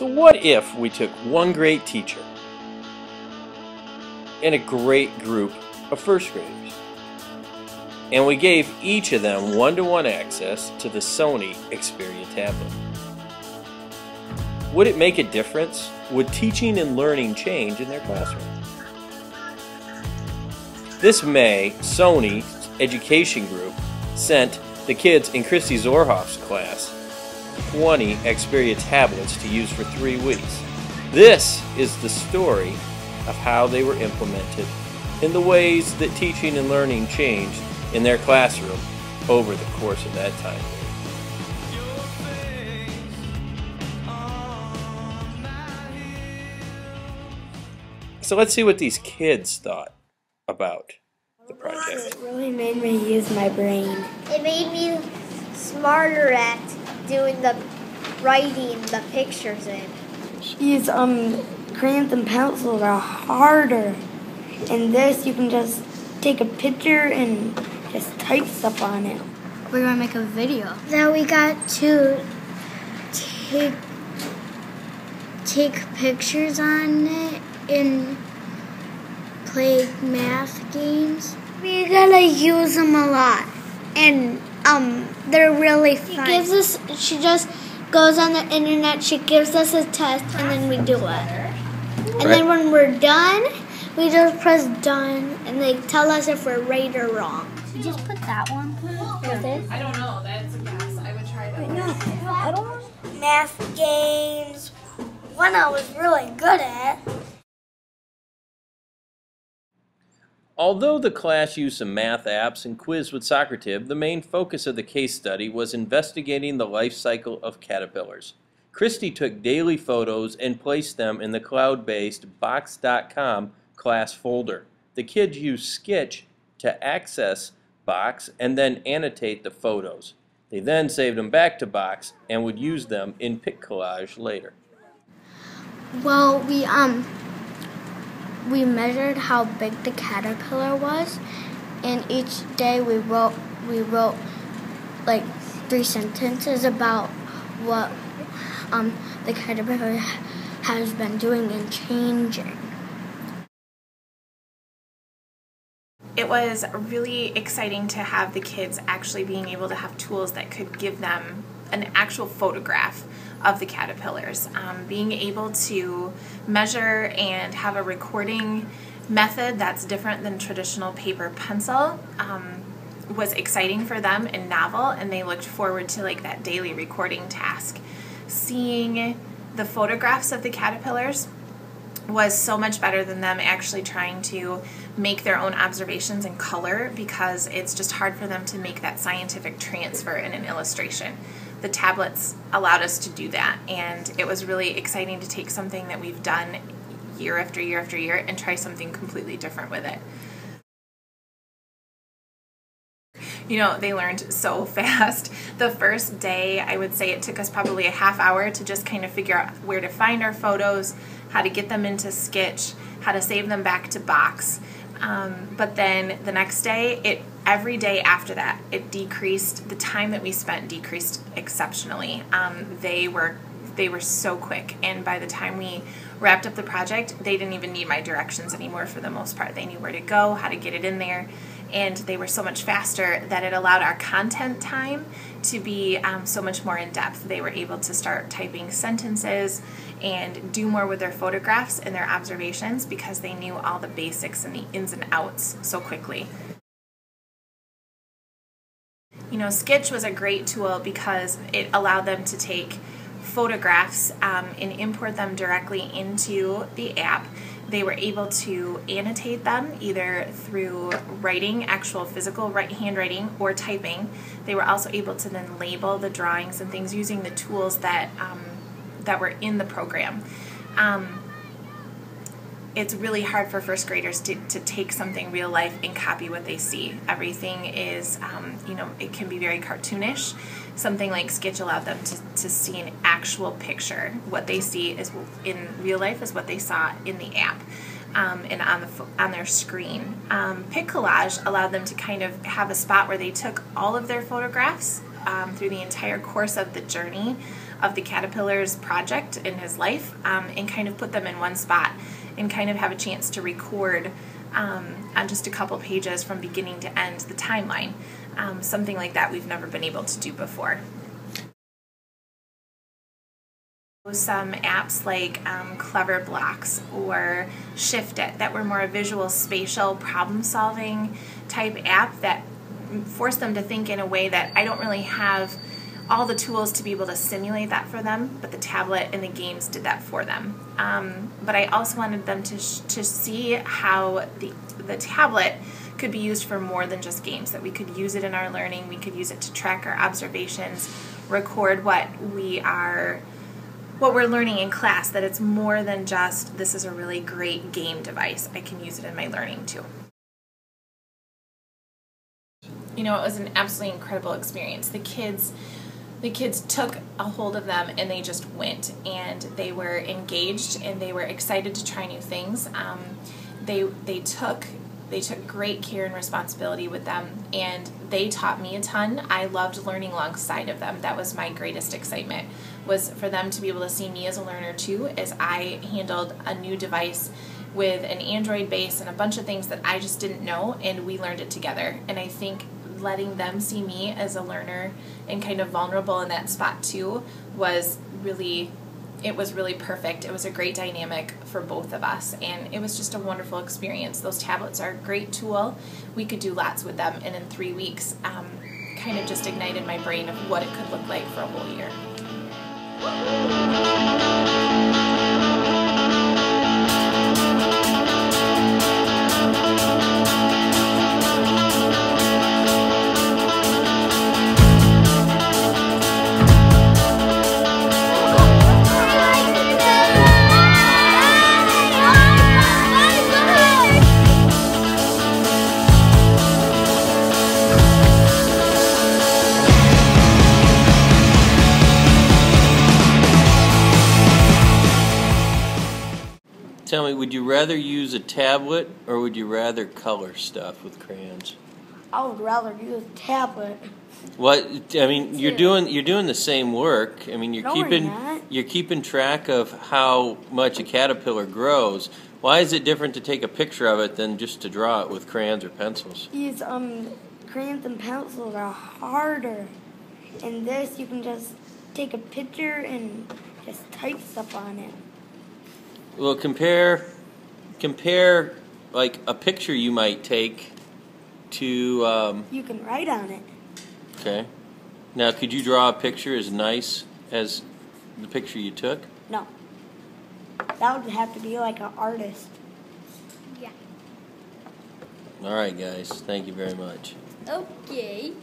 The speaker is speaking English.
So what if we took one great teacher and a great group of first graders, and we gave each of them one-to-one access to the Sony Xperia tablet? Would it make a difference? Would teaching and learning change in their classroom? This May, Sony's education group sent the kids in Kristi Zoerhof's class 20 Xperia tablets to use for 3 weeks. This is the story of how they were implemented and the ways that teaching and learning changed in their classroom over the course of that time. So let's see what these kids thought about the project. It really made me use my brain. It made me smarter at doing the writing the pictures in. These crayons and pencils are harder. In this, you can just take a picture and just type stuff on it. We're gonna make a video. Now we got to take pictures on it and play math games. We're gonna use them a lot, and they're really fun. She just goes on the internet, she gives us a test, and then we do it. And then when we're done, we just press done, and they tell us if we're right or wrong. Should you just put that one with it? I don't know, that's a guess. I would try that. No, I don't know. Math games, one I was really good at. Although the class used some math apps and quiz with Socrative, the main focus of the case study was investigating the life cycle of caterpillars. Kristi took daily photos and placed them in the cloud-based box.com class folder. The kids used Skitch to access Box and then annotate the photos. They then saved them back to Box and would use them in PicCollage later. Well, we measured how big the caterpillar was, and each day we wrote like 3 sentences about what the caterpillar has been doing and changing. It was really exciting to have the kids actually being able to have tools that could give them an actual photograph of the caterpillars. Being able to measure and have a recording method that's different than traditional paper pencil was exciting for them and novel, and they looked forward to like that daily recording task. Seeing the photographs of the caterpillars was so much better than them actually trying to make their own observations in color, because it's just hard for them to make that scientific transfer in an illustration. The tablets allowed us to do that, and it was really exciting to take something that we've done year after year after year and try something completely different with it. You know, they learned so fast. The first day, I would say it took us probably a half hour to just kind of figure out where to find our photos, how to get them into Skitch, how to save them back to Box. But then the next day, every day after that, it decreased. The time that we spent decreased exceptionally. They were so quick, and by the time we wrapped up the project, they didn't even need my directions anymore for the most part. They knew where to go, how to get it in there, and they were so much faster that it allowed our content time to be so much more in depth. They were able to start typing sentences and do more with their photographs and their observations because they knew all the basics and the ins and outs so quickly. You know, Skitch was a great tool because it allowed them to take photographs and import them directly into the app. They were able to annotate them either through writing, actual physical handwriting, or typing. They were also able to then label the drawings and things using the tools that, that were in the program. It's really hard for first graders to take something real life and copy what they see. Everything is, you know, it can be very cartoonish. Something like Skitch allowed them to see an actual picture. What they see is in real life is what they saw in the app and on their screen. PicCollage allowed them to kind of have a spot where they took all of their photographs through the entire course of the journey of the caterpillars project in his life, and kind of put them in one spot and kind of have a chance to record on just a couple pages from beginning to end the timeline. Something like that we've never been able to do before. Some apps like Clever Blocks or Shift It that were more a visual spatial problem solving type app that forced them to think in a way that I don't really have all the tools to be able to simulate that for them, but the tablet and the games did that for them. But I also wanted them to see how the tablet could be used for more than just games, that we could use it in our learning, we could use it to track our observations, record what we're learning in class, that it's more than just, this is a really great game device, I can use it in my learning too. You know, it was an absolutely incredible experience. The kids took a hold of them and they just went, and they were engaged and they were excited to try new things. They took great care and responsibility with them, and they taught me a ton. I loved learning alongside of them. That was my greatest excitement, was for them to be able to see me as a learner too, as I handled a new device with an Android base and a bunch of things that I just didn't know, and we learned it together. And I think letting them see me as a learner and kind of vulnerable in that spot too was really, it was really perfect. It was a great dynamic for both of us, and it was just a wonderful experience. Those tablets are a great tool. We could do lots with them, and in 3 weeks kind of just ignited my brain of what it could look like for a whole year. Tell me, would you rather use a tablet or would you rather color stuff with crayons? I would rather use a tablet. What I mean, you're doing the same work. I mean, you're keeping track of how much a caterpillar grows. Why is it different to take a picture of it than just to draw it with crayons or pencils? These crayons and pencils are harder. In this, you can just take a picture and just type stuff on it. Well, compare like a picture you might take to... you can write on it. Okay. Now, could you draw a picture as nice as the picture you took? No. That would have to be like an artist. Yeah. All right, guys. Thank you very much. Okay.